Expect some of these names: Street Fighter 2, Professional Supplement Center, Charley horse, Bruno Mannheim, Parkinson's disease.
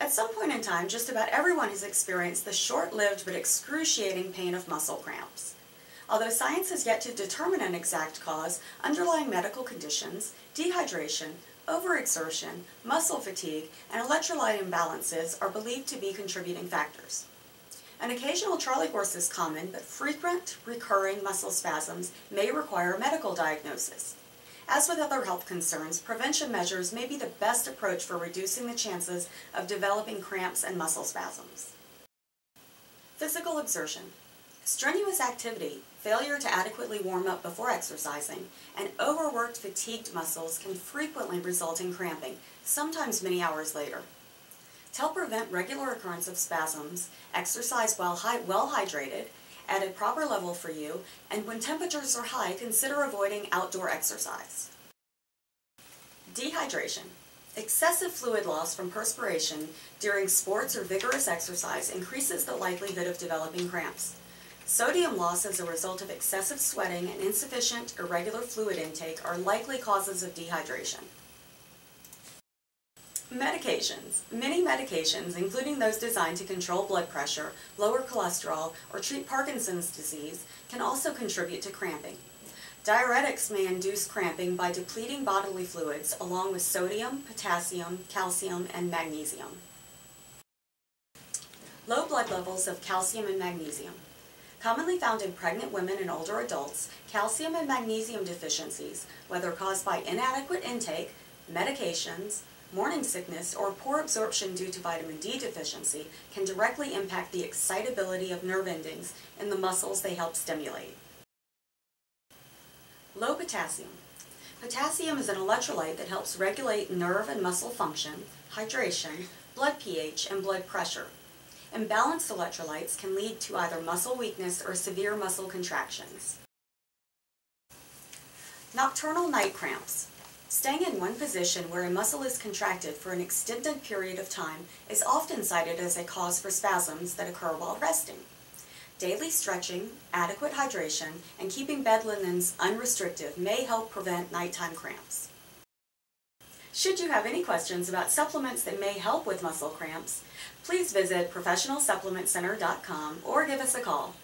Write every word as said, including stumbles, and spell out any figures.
At some point in time, just about everyone has experienced the short-lived but excruciating pain of muscle cramps. Although science has yet to determine an exact cause, underlying medical conditions, dehydration, overexertion, muscle fatigue, and electrolyte imbalances are believed to be contributing factors. An occasional Charley horse is common, but frequent, recurring muscle spasms may require a medical diagnosis. As with other health concerns, prevention measures may be the best approach for reducing the chances of developing cramps and muscle spasms. Physical exertion. Strenuous activity, failure to adequately warm up before exercising, and overworked, fatigued muscles can frequently result in cramping, sometimes many hours later. To help prevent regular occurrence of spasms, exercise while well hydrated, at a proper level for you, and when temperatures are high, consider avoiding outdoor exercise. Dehydration. Excessive fluid loss from perspiration during sports or vigorous exercise increases the likelihood of developing cramps. Sodium loss as a result of excessive sweating and insufficient, irregular fluid intake are likely causes of dehydration. Medications. Many medications, including those designed to control blood pressure, lower cholesterol, or treat Parkinson's disease, can also contribute to cramping. Diuretics may induce cramping by depleting bodily fluids along with sodium, potassium, calcium, and magnesium. Low blood levels of calcium and magnesium. Commonly found in pregnant women and older adults, calcium and magnesium deficiencies, whether caused by inadequate intake, medications, morning sickness, or poor absorption due to vitamin D deficiency, can directly impact the excitability of nerve endings in the muscles they help stimulate. Low potassium. Potassium is an electrolyte that helps regulate nerve and muscle function, hydration, blood pH, and blood pressure. Imbalanced electrolytes can lead to either muscle weakness or severe muscle contractions. Nocturnal night cramps. Staying in one position where a muscle is contracted for an extended period of time is often cited as a cause for spasms that occur while resting. Daily stretching, adequate hydration, and keeping bed linens unrestricted may help prevent nighttime cramps. Should you have any questions about supplements that may help with muscle cramps, please visit professional supplement center dot com or give us a call.